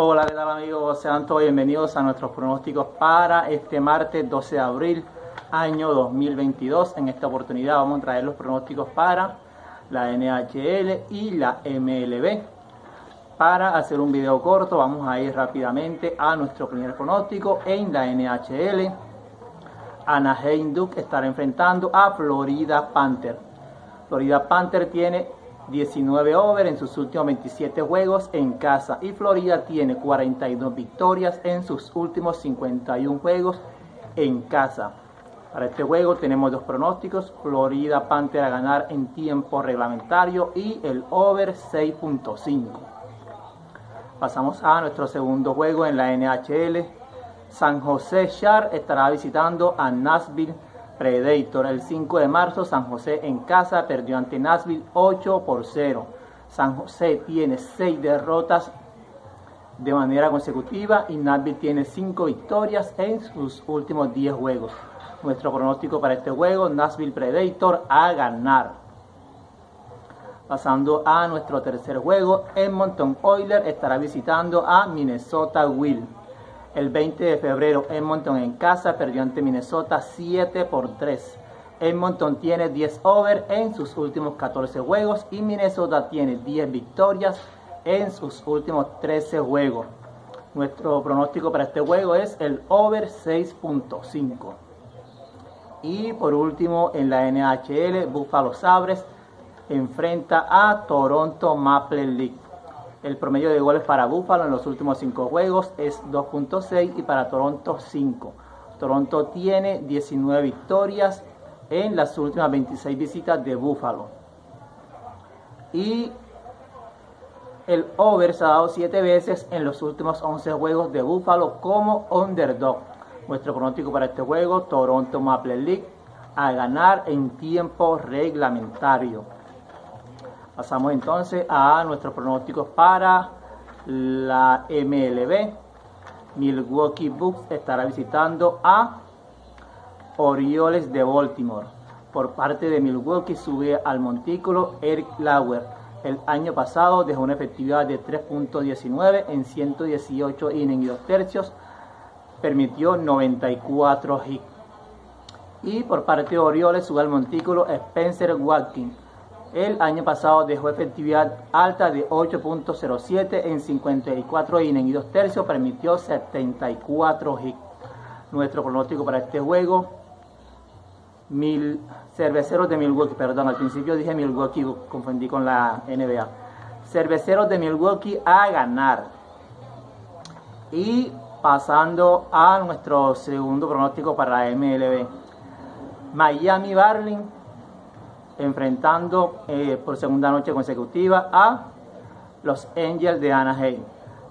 Hola, ¿qué tal amigos? Sean todos bienvenidos a nuestros pronósticos para este martes 12 de abril, año 2022. En esta oportunidad vamos a traer los pronósticos para la NHL y la MLB. Para hacer un video corto vamos a ir rápidamente a nuestro primer pronóstico. En la NHL, Anaheim Ducks estará enfrentando a Florida Panther. Florida Panther tiene 19 over en sus últimos 27 juegos en casa, y Florida tiene 42 victorias en sus últimos 51 juegos en casa. Para este juego tenemos dos pronósticos: Florida Panther a ganar en tiempo reglamentario y el over 6.5. Pasamos a nuestro segundo juego en la NHL. San José Sharks estará visitando a Nashville Predator. El 5 de marzo, San José en casa perdió ante Nashville 8-0. San José tiene 6 derrotas de manera consecutiva y Nashville tiene 5 victorias en sus últimos 10 juegos. Nuestro pronóstico para este juego: Nashville Predator a ganar. Pasando a nuestro tercer juego, Edmonton Oilers estará visitando a Minnesota Wild. El 20 de febrero, Edmonton en casa perdió ante Minnesota 7-3. Edmonton tiene 10 over en sus últimos 14 juegos y Minnesota tiene 10 victorias en sus últimos 13 juegos. Nuestro pronóstico para este juego es el over 6.5. Y por último, en la NHL, Buffalo Sabres enfrenta a Toronto Maple Leafs. El promedio de goles para Buffalo en los últimos 5 juegos es 2.6 y para Toronto 5. Toronto tiene 19 victorias en las últimas 26 visitas de Buffalo. Y el over se ha dado 7 veces en los últimos 11 juegos de Buffalo como underdog. Nuestro pronóstico para este juego: Toronto Maple Leafs a ganar en tiempo reglamentario. Pasamos entonces a nuestros pronósticos para la MLB. Milwaukee Brewers estará visitando a Orioles de Baltimore. Por parte de Milwaukee sube al montículo Eric Lauer. El año pasado dejó una efectividad de 3.19 en 118 innings y 2/3. Permitió 94 hits. Y por parte de Orioles sube al montículo Spencer Watkins. El año pasado dejó efectividad alta de 8.07 en 54 innings y 2/3, permitió 74 hits. Nuestro pronóstico para este juego: Cerveceros de Milwaukee, perdón, al principio dije Milwaukee, confundí con la NBA. Cerveceros de Milwaukee a ganar. Y pasando a nuestro segundo pronóstico para la MLB. Miami Marlins enfrentando por segunda noche consecutiva a los Angels de Anaheim.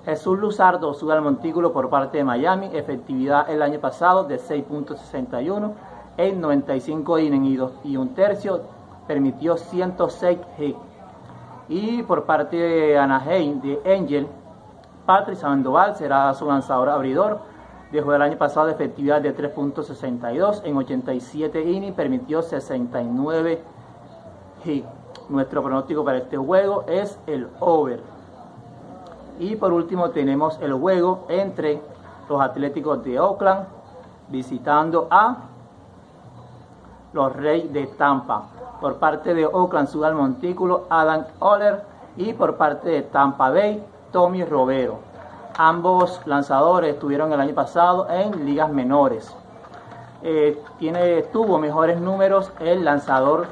Jesús Luzardo sube al montículo por parte de Miami. Efectividad el año pasado de 6.61 en 95 innings y 1/3. Permitió 106 hits. Y por parte de Anaheim, de Angel, Patrick Sandoval será su lanzador abridor. Dejó el año pasado de efectividad de 3.62 en 87 innings. Permitió 69 hits. Nuestro pronóstico para este juego es el over. Y por último tenemos el juego entre los Atléticos de Oakland visitando a los Reyes de Tampa. Por parte de Oakland sube al montículo Adam Oller y por parte de Tampa Bay, Tommy Romero. Ambos lanzadores estuvieron el año pasado en ligas menores. Tuvo mejores números el lanzador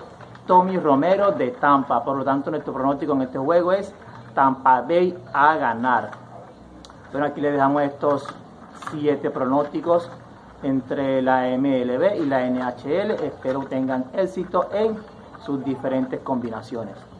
Tommy Romero de Tampa. Por lo tanto, nuestro pronóstico en este juego es Tampa Bay a ganar. Bueno, aquí les dejamos estos 7 pronósticos entre la MLB y la NHL. Espero tengan éxito en sus diferentes combinaciones.